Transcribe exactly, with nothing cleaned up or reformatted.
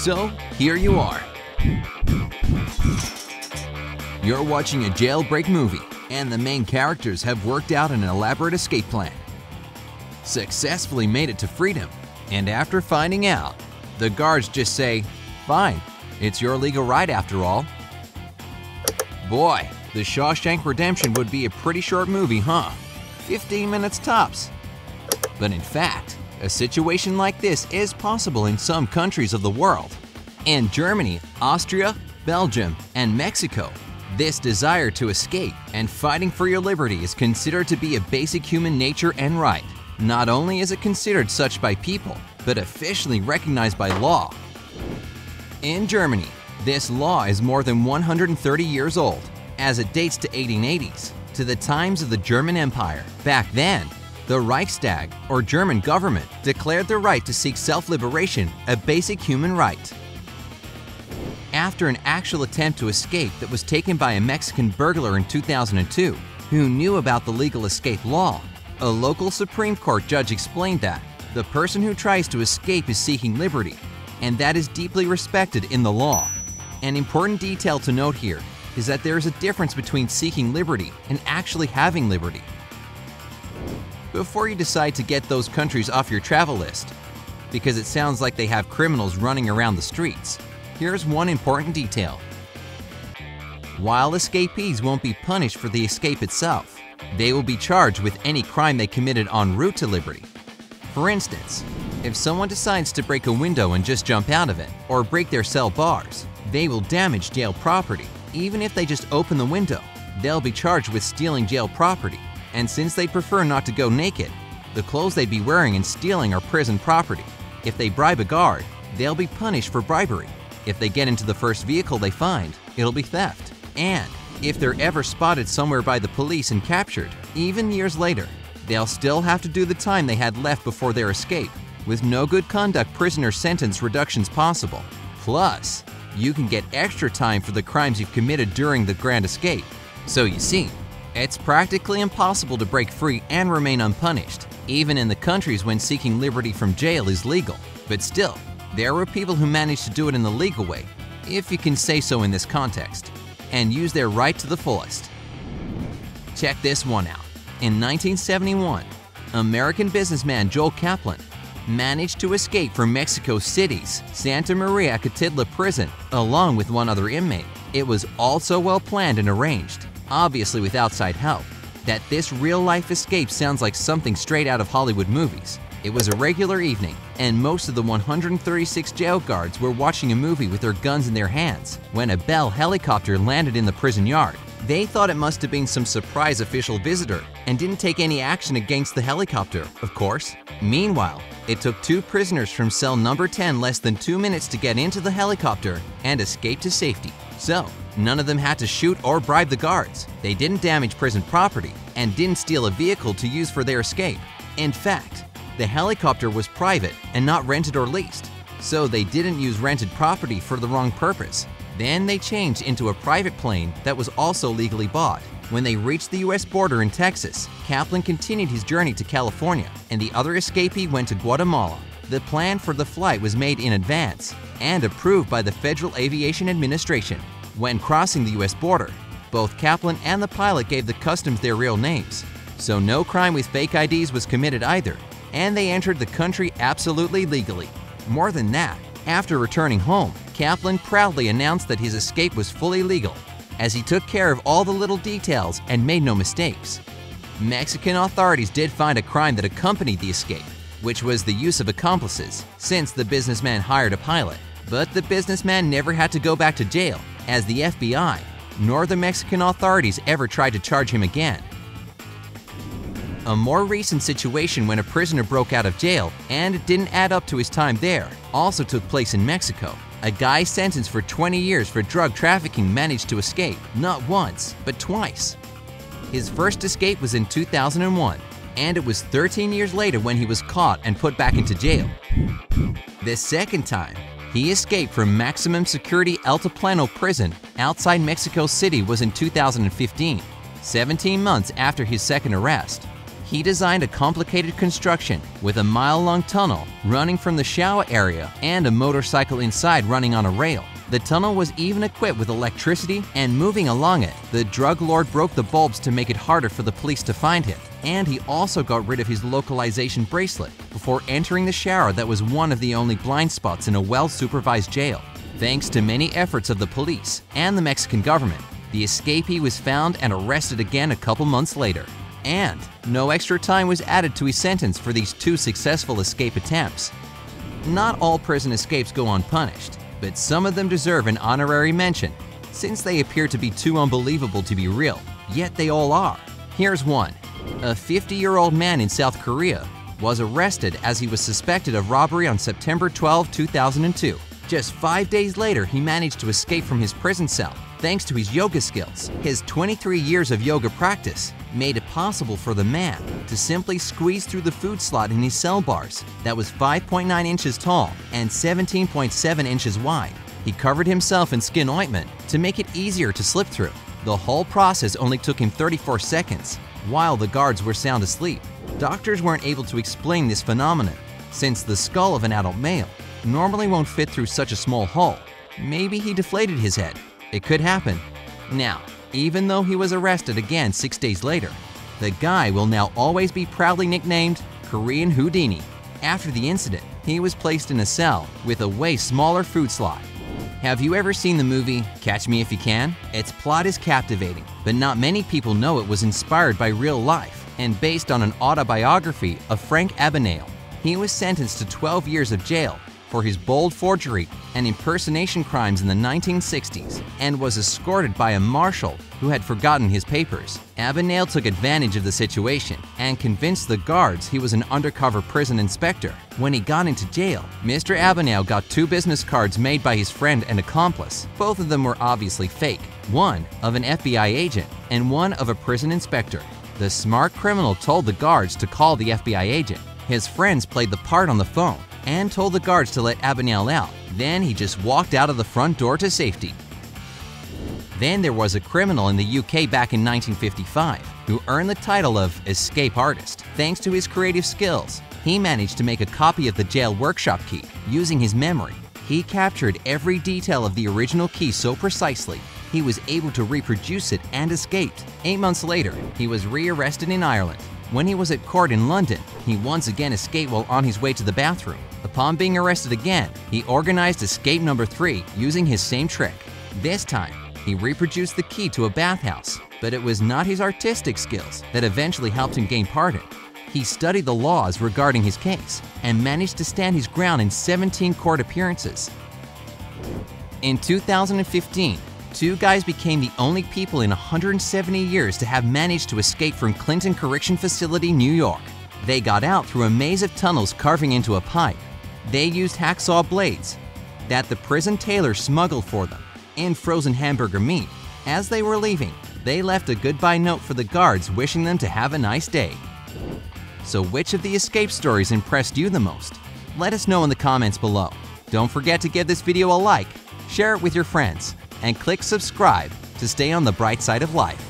So, here you are. You're watching a jailbreak movie, and the main characters have worked out an elaborate escape plan. Successfully made it to freedom, and after finding out, the guards just say, "Fine, it's your legal right after all." Boy, The Shawshank Redemption would be a pretty short movie, huh? fifteen minutes tops. But in fact, a situation like this is possible in some countries of the world. In Germany, Austria, Belgium, and Mexico, this desire to escape and fighting for your liberty is considered to be a basic human nature and right. Not only is it considered such by people, but officially recognized by law. In Germany, this law is more than one hundred thirty years old, as it dates to eighteen eighties, to the times of the German Empire. Back then, the Reichstag, or German government, declared the right to seek self-liberation a basic human right. After an actual attempt to escape that was taken by a Mexican burglar in two thousand two, who knew about the legal escape law, a local Supreme Court judge explained that the person who tries to escape is seeking liberty, and that is deeply respected in the law. An important detail to note here is that there is a difference between seeking liberty and actually having liberty. Before you decide to get those countries off your travel list, because it sounds like they have criminals running around the streets, here's one important detail. While escapees won't be punished for the escape itself, they will be charged with any crime they committed en route to liberty. For instance, if someone decides to break a window and just jump out of it, or break their cell bars, they will damage jail property. Even if they just open the window, they'll be charged with stealing jail property. And since they prefer not to go naked, the clothes they'd be wearing and stealing are prison property. If they bribe a guard, they'll be punished for bribery. If they get into the first vehicle they find, it'll be theft. And if they're ever spotted somewhere by the police and captured, even years later, they'll still have to do the time they had left before their escape, with no good conduct prisoner sentence reductions possible. Plus, you can get extra time for the crimes you've committed during the grand escape. So you see, it's practically impossible to break free and remain unpunished, even in the countries when seeking liberty from jail is legal. But still, there were people who managed to do it in the legal way, if you can say so in this context, and use their right to the fullest. Check this one out. In nineteen seventy-one, American businessman Joel Kaplan managed to escape from Mexico City's Santa Maria Acatitla prison along with one other inmate. It was all so well planned and arranged, obviously with outside help, that this real-life escape sounds like something straight out of Hollywood movies. It was a regular evening, and most of the one hundred thirty-six jail guards were watching a movie with their guns in their hands when a Bell helicopter landed in the prison yard. They thought it must have been some surprise official visitor and didn't take any action against the helicopter, of course. Meanwhile, it took two prisoners from cell number ten less than two minutes to get into the helicopter and escape to safety. So, none of them had to shoot or bribe the guards. They didn't damage prison property and didn't steal a vehicle to use for their escape. In fact, the helicopter was private and not rented or leased, so they didn't use rented property for the wrong purpose. Then they changed into a private plane that was also legally bought. When they reached the U S border in Texas, Kaplan continued his journey to California, and the other escapee went to Guatemala. The plan for the flight was made in advance and approved by the Federal Aviation Administration. When crossing the U S border, both Kaplan and the pilot gave the customs their real names, so no crime with fake I Ds was committed either, and they entered the country absolutely legally. More than that, after returning home, Kaplan proudly announced that his escape was fully legal, as he took care of all the little details and made no mistakes. Mexican authorities did find a crime that accompanied the escape, which was the use of accomplices, since the businessman hired a pilot. But the businessman never had to go back to jail, as the F B I nor the Mexican authorities ever tried to charge him again. A more recent situation when a prisoner broke out of jail and it didn't add up to his time there also took place in Mexico. A guy sentenced for twenty years for drug trafficking managed to escape, not once, but twice. His first escape was in two thousand one, and it was thirteen years later when he was caught and put back into jail. The second time, he escaped from maximum security Altiplano prison outside Mexico City was in two thousand fifteen, seventeen months after his second arrest. He designed a complicated construction with a mile-long tunnel running from the shower area and a motorcycle inside running on a rail. The tunnel was even equipped with electricity, and moving along it, the drug lord broke the bulbs to make it harder for the police to find him. And he also got rid of his localization bracelet before entering the shower that was one of the only blind spots in a well-supervised jail. Thanks to many efforts of the police and the Mexican government, the escapee was found and arrested again a couple months later. And no extra time was added to his sentence for these two successful escape attempts. Not all prison escapes go unpunished, but some of them deserve an honorary mention, since they appear to be too unbelievable to be real, yet they all are. Here's one. A fifty-year-old man in South Korea was arrested as he was suspected of robbery on September twelfth two thousand two. Just five days later, he managed to escape from his prison cell thanks to his yoga skills. His twenty-three years of yoga practice made it possible for the man to simply squeeze through the food slot in his cell bars that was five point nine inches tall and seventeen point seven inches wide. He covered himself in skin ointment to make it easier to slip through. The whole process only took him thirty-four seconds while the guards were sound asleep. Doctors weren't able to explain this phenomenon since the skull of an adult male normally won't fit through such a small hole. Maybe he deflated his head. It could happen. Now, even though he was arrested again six days later, the guy will now always be proudly nicknamed Korean Houdini. After the incident, he was placed in a cell with a way smaller food slot. Have you ever seen the movie Catch Me If You Can? Its plot is captivating, but not many people know it was inspired by real life and based on an autobiography of Frank Abagnale. He was sentenced to twelve years of jail for his bold forgery and impersonation crimes in the nineteen sixties, and was escorted by a marshal who had forgotten his papers. Abagnale took advantage of the situation and convinced the guards he was an undercover prison inspector. When he got into jail, Mister Abagnale got two business cards made by his friend and accomplice. Both of them were obviously fake, one of an F B I agent and one of a prison inspector. The smart criminal told the guards to call the F B I agent. His friends played the part on the phone and told the guards to let Abagnale out. Then he just walked out of the front door to safety. Then there was a criminal in the U K back in nineteen fifty-five who earned the title of escape artist. Thanks to his creative skills, he managed to make a copy of the jail workshop key using his memory. He captured every detail of the original key so precisely, he was able to reproduce it and escaped. Eight months later, he was rearrested in Ireland. When he was at court in London, he once again escaped while on his way to the bathroom. Upon being arrested again, he organized escape number three using his same trick. This time, he reproduced the key to a bathhouse, but it was not his artistic skills that eventually helped him gain pardon. He studied the laws regarding his case and managed to stand his ground in seventeen court appearances. In two thousand fifteen, two guys became the only people in one hundred seventy years to have managed to escape from Clinton Correctional Facility, New York. They got out through a maze of tunnels carving into a pipe. They used hacksaw blades that the prison tailor smuggled for them and frozen hamburger meat. As they were leaving, they left a goodbye note for the guards wishing them to have a nice day. So which of the escape stories impressed you the most? Let us know in the comments below. Don't forget to give this video a like, share it with your friends, and click subscribe to stay on the bright side of life.